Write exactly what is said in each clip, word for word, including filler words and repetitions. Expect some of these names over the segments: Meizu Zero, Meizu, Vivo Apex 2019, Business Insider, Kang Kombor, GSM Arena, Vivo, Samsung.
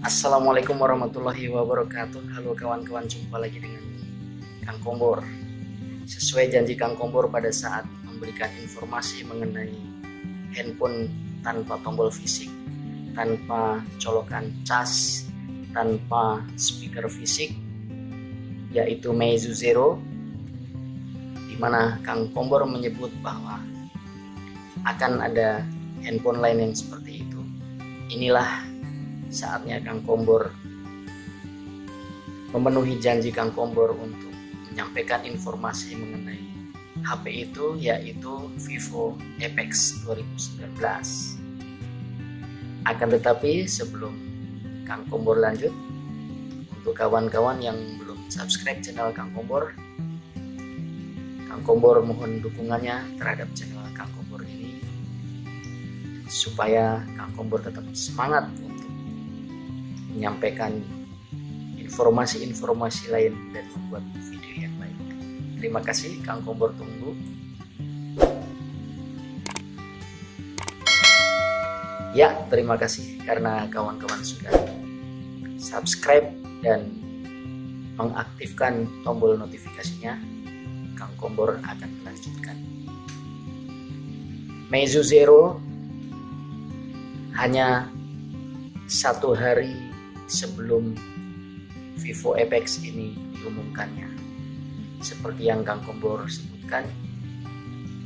Assalamualaikum warahmatullahi wabarakatuh. Halo kawan-kawan, jumpa lagi dengan Kang Kombor. Sesuai janji Kang Kombor pada saat memberikan informasi mengenai handphone tanpa tombol fisik, tanpa colokan cas, tanpa speaker fisik, yaitu Meizu Zero, di mana Kang Kombor menyebut bahwa akan ada handphone lain yang seperti itu. Inilah saatnya Kang Kombor memenuhi janji Kang Kombor untuk menyampaikan informasi mengenai H P itu, yaitu Vivo Apex dua ribu sembilan belas. Akan tetapi sebelum Kang Kombor lanjut, untuk kawan-kawan yang belum subscribe channel Kang Kombor, Kang Kombor mohon dukungannya terhadap channel Kang Kombor ini supaya Kang Kombor tetap semangat untuk menyampaikan informasi-informasi lain dan membuat video yang baik. Terima kasih, Kang Kombor tunggu. Ya, terima kasih karena kawan-kawan sudah subscribe dan mengaktifkan tombol notifikasinya. Kang Kombor akan melanjutkan. Meizu Zero hanya satu hari sebelum Vivo Apex ini diumumkannya. Seperti yang Kang Kombor sebutkan,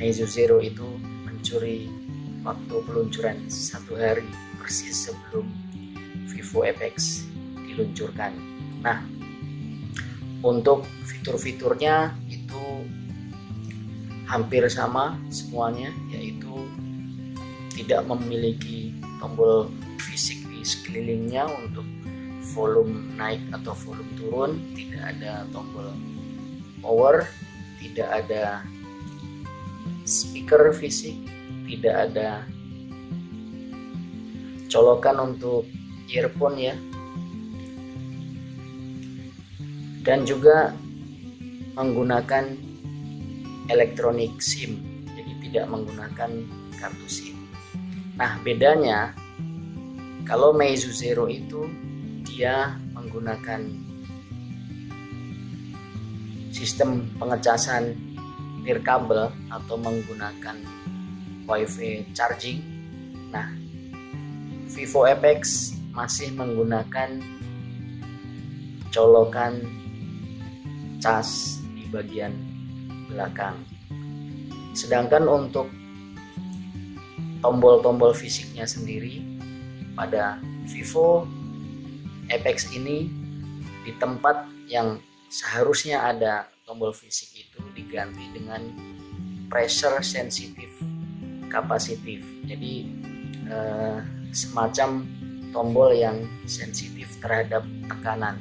Meizu Zero itu mencuri waktu peluncuran satu hari persis sebelum Vivo Apex diluncurkan. Nah, untuk fitur-fiturnya itu hampir sama semuanya, yaitu tidak memiliki tombol fisik di sekelilingnya untuk volume naik atau volume turun, tidak ada tombol power, tidak ada speaker fisik, tidak ada colokan untuk earphone ya, dan juga menggunakan elektronik SIM, jadi tidak menggunakan kartu SIM. Nah, bedanya kalau Meizu Zero itu dia menggunakan sistem pengecasan near kabel atau menggunakan WiFi charging. Nah, Vivo Apex masih menggunakan colokan cas di bagian belakang. Sedangkan untuk tombol-tombol fisiknya sendiri pada Vivo Apex ini, di tempat yang seharusnya ada tombol fisik itu diganti dengan pressure sensitive kapasitif, jadi eh, semacam tombol yang sensitif terhadap tekanan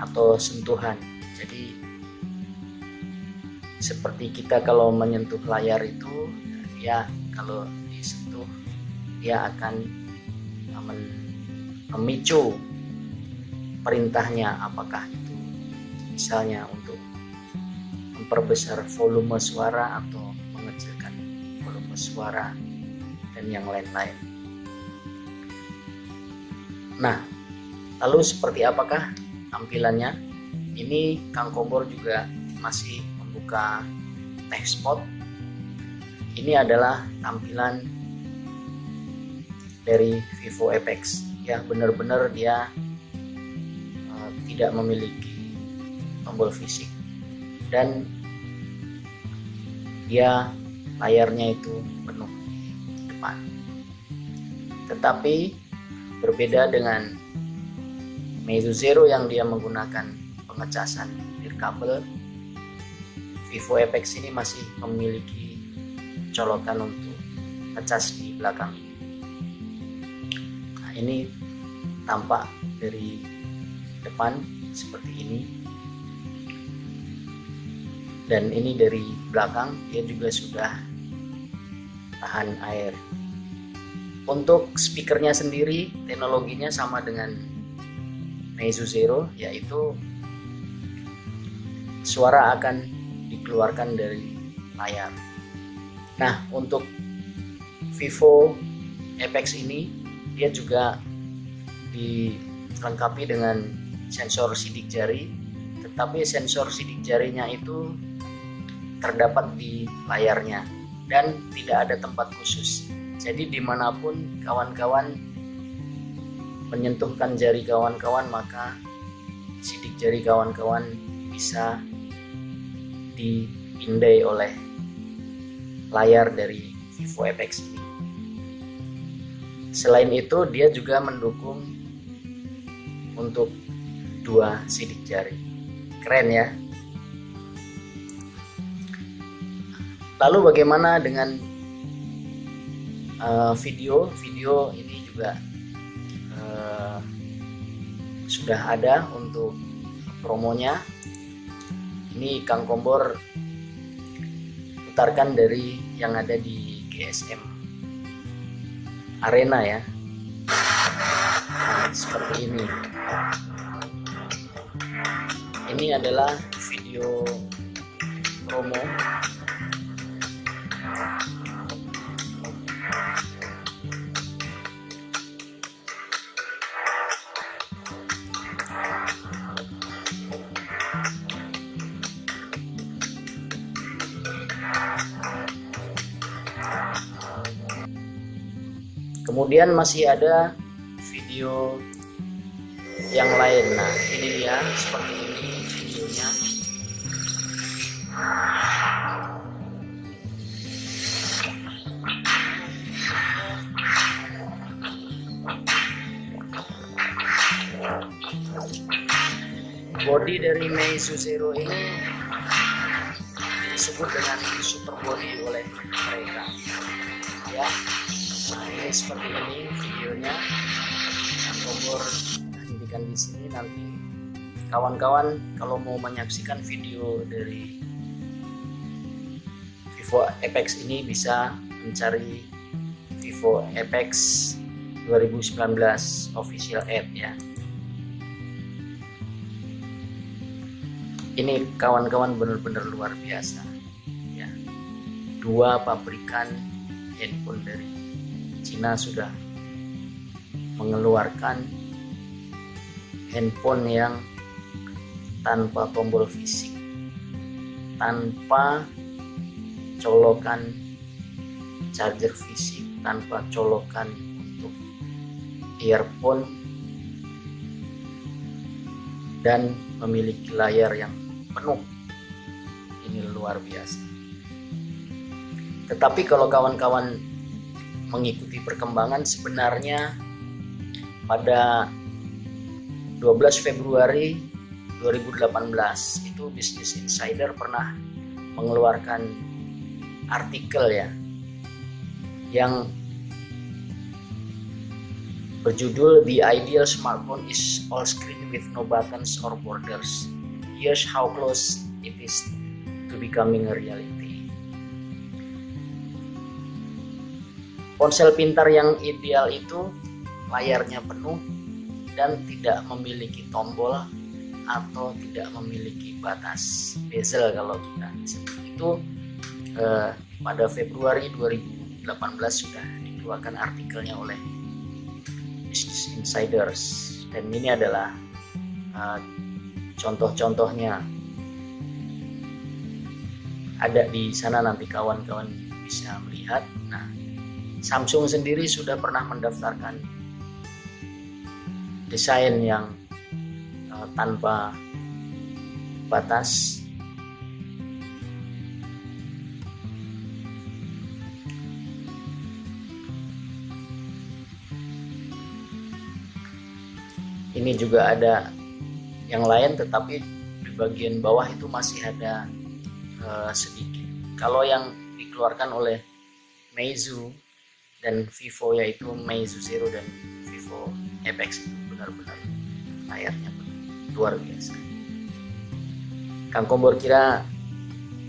atau sentuhan. Jadi seperti kita kalau menyentuh layar itu ya, kalau disentuh dia akan men memicu perintahnya, apakah itu misalnya untuk memperbesar volume suara atau mengecilkan volume suara dan yang lain-lain. Nah, lalu seperti apakah tampilannya? Ini Kang Kombor juga masih membuka textpot. Ini adalah tampilan dari Vivo Apex. Ya, benar-benar dia uh, tidak memiliki tombol fisik dan dia layarnya itu penuh di depan. Tetapi berbeda dengan Meizu Zero yang dia menggunakan pengecasan near kabel, Vivo Apex ini masih memiliki colokan untuk ngecas di belakang ini. Ini tampak dari depan seperti ini, dan ini dari belakang dia juga sudah tahan air. Untuk speakernya sendiri teknologinya sama dengan Meizu Zero, yaitu suara akan dikeluarkan dari layar. Nah, untuk Vivo Apex ini dia juga dilengkapi dengan sensor sidik jari, tetapi sensor sidik jarinya itu terdapat di layarnya dan tidak ada tempat khusus. Jadi dimanapun kawan-kawan menyentuhkan jari kawan-kawan, maka sidik jari kawan-kawan bisa dipindai oleh layar dari Vivo Apex ini. Selain itu, dia juga mendukung untuk dua sidik jari. Keren ya. Lalu bagaimana dengan uh, video? Video ini juga Uh, sudah ada untuk promonya. Ini Kang Kombor putarkan dari yang ada di G S M Arena ya, nah, seperti ini. Ini adalah video promo . Kemudian masih ada video yang lain. Nah, ini dia seperti ini videonya. Body dari Meizu Zero ini disebut dengan super body oleh mereka. Ya. Nah, ini seperti ini videonya. Kombor hentikan di sini, nanti kawan-kawan kalau mau menyaksikan video dari Vivo Apex ini bisa mencari Vivo Apex dua ribu sembilan belas official app ya. Ini kawan-kawan benar-benar luar biasa ya. Dua pabrikan handphone dari Cina sudah mengeluarkan handphone yang tanpa tombol fisik, tanpa colokan charger fisik, tanpa colokan untuk earphone, dan memiliki layar yang penuh. Ini luar biasa. Tetapi kalau kawan-kawan mengikuti perkembangan, sebenarnya pada dua belas Februari dua ribu delapan belas itu Business Insider pernah mengeluarkan artikel ya yang berjudul "The Ideal Smartphone is All Screen with No Buttons or Borders. Here's how close it is to becoming a reality." Ponsel pintar yang ideal itu layarnya penuh dan tidak memiliki tombol atau tidak memiliki batas bezel kalau kita itu. Eh, pada Februari dua ribu delapan belas sudah dikeluarkan artikelnya oleh Business Insiders, dan ini adalah eh, contoh-contohnya, ada di sana, nanti kawan-kawan bisa melihat. Nah, Samsung sendiri sudah pernah mendaftarkan desain yang uh, tanpa batas. Ini juga ada yang lain, tetapi di bagian bawah itu masih ada uh, sedikit. Kalau yang dikeluarkan oleh Meizu dan Vivo, yaitu Meizu Zero dan Vivo Apex, itu benar-benar layarnya luar biasa. Kang Kombor kira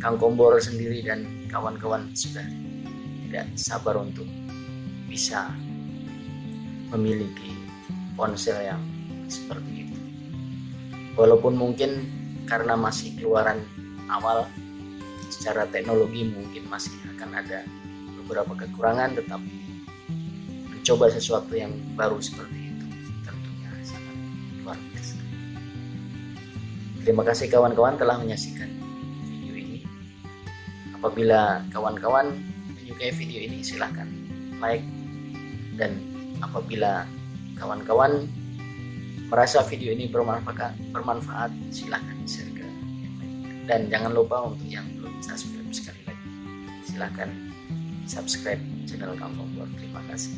Kang Kombor sendiri dan kawan-kawan sudah tidak sabar untuk bisa memiliki ponsel yang seperti itu. Walaupun mungkin karena masih keluaran awal, secara teknologi mungkin masih akan ada beberapa kekurangan, tetapi mencoba sesuatu yang baru seperti itu tentu Terima kasih kawan-kawan telah menyaksikan video ini. Apabila kawan-kawan menyukai video ini, silahkan like, dan apabila kawan-kawan merasa video ini bermanfaat, bermanfaat silahkan share ke yang lain. Dan jangan lupa untuk yang belum subscribe, sekali lagi silahkan subscribe channel Kang Kombor. Terima kasih.